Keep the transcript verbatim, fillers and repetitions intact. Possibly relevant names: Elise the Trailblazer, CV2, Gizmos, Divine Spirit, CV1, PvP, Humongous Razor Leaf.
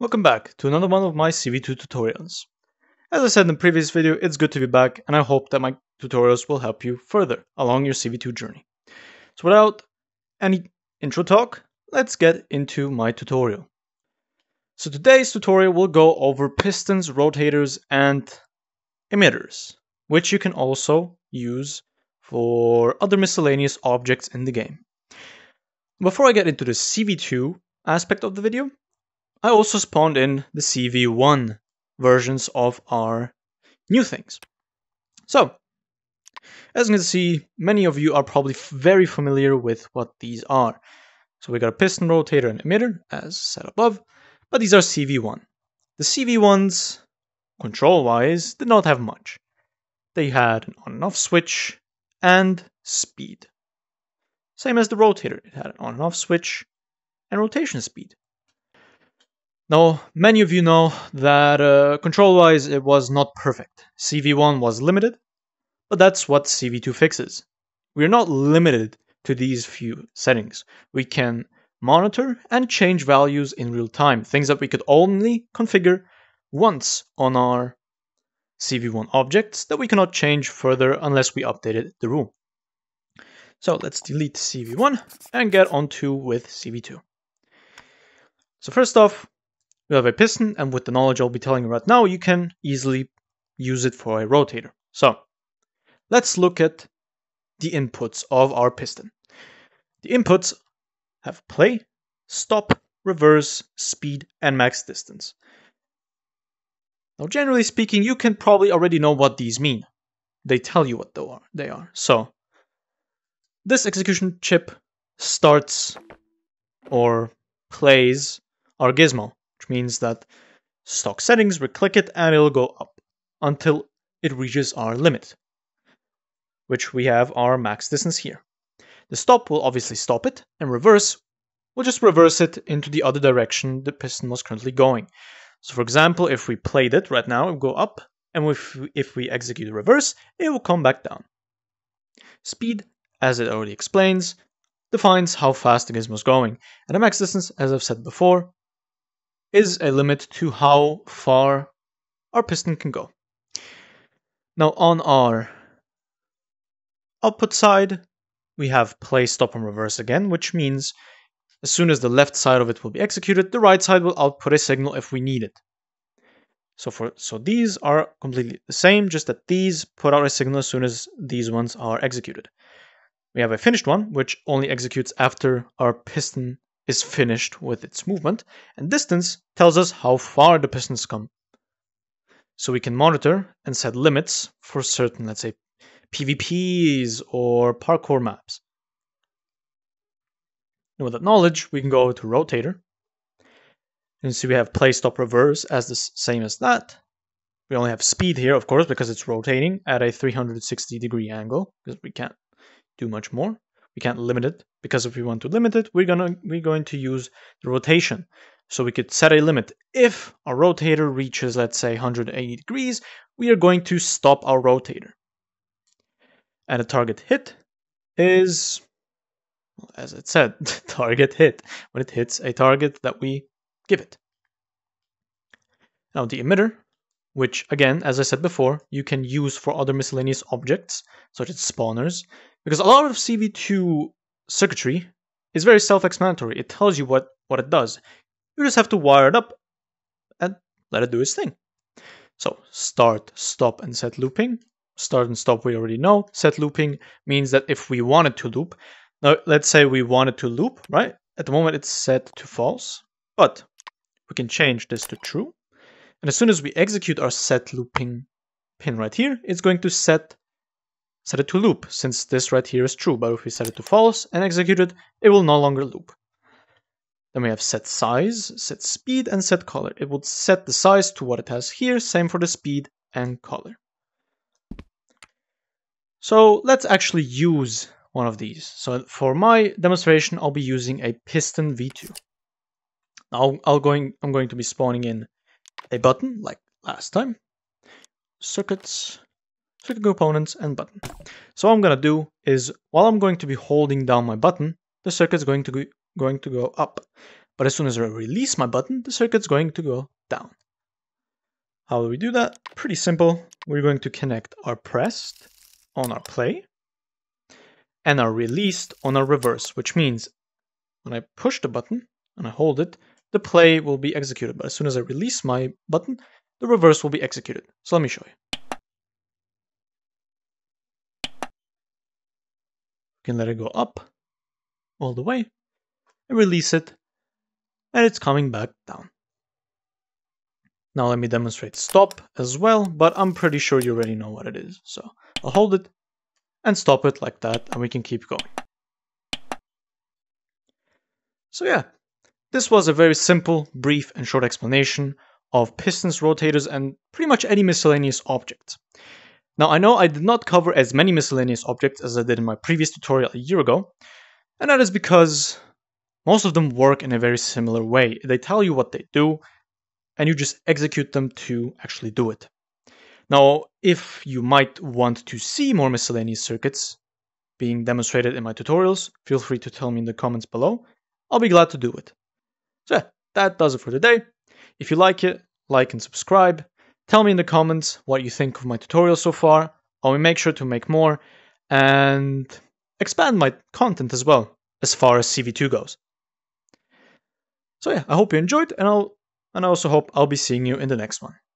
Welcome back to another one of my C V two tutorials. As I said in the previous video, it's good to be back and I hope that my tutorials will help you further along your C V two journey. So without any intro talk, let's get into my tutorial. So today's tutorial will go over pistons, rotators and emitters, which you can also use for other miscellaneous objects in the game. Before I get into the C V two aspect of the video, I also spawned in the C V one versions of our new things. So, as you can see, many of you are probably very familiar with what these are. So we got a piston, rotator, and emitter, as said above, but these are C V one. The C V ones, control-wise, did not have much. They had an on and off switch and speed. Same as the rotator, it had an on and off switch and rotation speed. Now, many of you know that uh, control-wise it was not perfect. C V one was limited, but that's what C V two fixes. We're not limited to these few settings. We can monitor and change values in real time, things that we could only configure once on our C V one objects that we cannot change further unless we updated the rule. So let's delete C V one and get onto with C V two. So first off, we have a piston, and with the knowledge I'll be telling you right now, you can easily use it for a rotator. So let's look at the inputs of our piston. The inputs have play, stop, reverse, speed, and max distance. Now, generally speaking, you can probably already know what these mean. They tell you what they are. So this execution chip starts or plays our gizmo, which means that stock settings, we click it and it'll go up until it reaches our limit, which we have our max distance here. The stop will obviously stop it, and reverse will just reverse it into the other direction the piston was currently going. So for example, if we played it right now, it will go up, and if we, if we execute reverse, it will come back down. Speed, as it already explains, defines how fast the gizmo is going, and the max distance, as I've said before, is a limit to how far our piston can go. Now on our output side, we have play, stop, and reverse again, which means as soon as the left side of it will be executed, the right side will output a signal if we need it. So, for, so these are completely the same, just that these put out a signal as soon as these ones are executed. We have a finished one, which only executes after our piston is finished with its movement, and distance tells us how far the pistons come. So we can monitor and set limits for certain, let's say, P v Ps or parkour maps. And with that knowledge, we can go over to rotator. And see, we have play, stop, reverse as the same as that. We only have speed here, of course, because it's rotating at a three hundred sixty degree angle, because we can't do much more. We can't limit it, because if we want to limit it, we're gonna we're going to use the rotation. So we could set a limit. If our rotator reaches, let's say, one hundred eighty degrees, we are going to stop our rotator. And a target hit is, well, as it said, target hit, when it hits a target that we give it. Now the emitter, which again, as I said before, you can use for other miscellaneous objects, such as spawners, because a lot of C V two circuitry is very self-explanatory. It tells you what, what it does. You just have to wire it up and let it do its thing. So start, stop, and set looping. Start and stop we already know. Set looping means that if we wanted to loop, now let's say we wanted to loop, right? At the moment it's set to false, but we can change this to true. And as soon as we execute our set looping pin right here, it's going to set, set it to loop, since this right here is true. But if we set it to false and execute it, it will no longer loop. Then we have set size, set speed, and set color. It will set the size to what it has here, same for the speed and color. So let's actually use one of these. So for my demonstration, I'll be using a piston V two. Now I'll going, I'm going to be spawning in a button like last time. Circuits, circuit components, and button. So what I'm going to do is, while I'm going to be holding down my button, the circuit's going to go, going to go up. But as soon as I release my button, the circuit's going to go down. How do we do that? Pretty simple. We're going to connect our pressed on our play and our released on our reverse, which means when I push the button and I hold it, the play will be executed. But as soon as I release my button, the reverse will be executed. So let me show you. You can let it go up all the way and release it, and it's coming back down. Now let me demonstrate stop as well, but I'm pretty sure you already know what it is. So I'll hold it and stop it like that, and we can keep going. So yeah, this was a very simple, brief, and short explanation of pistons, rotators, and pretty much any miscellaneous object. Now I know I did not cover as many miscellaneous objects as I did in my previous tutorial a year ago, and that is because most of them work in a very similar way. They tell you what they do, and you just execute them to actually do it. Now, if you might want to see more miscellaneous circuits being demonstrated in my tutorials, feel free to tell me in the comments below. I'll be glad to do it. So yeah, that does it for today. If you like it, like and subscribe. Tell me in the comments what you think of my tutorial so far. I'll make sure to make more and expand my content as well, as far as C V two goes. So yeah, I hope you enjoyed, and I'll and I also hope I'll be seeing you in the next one.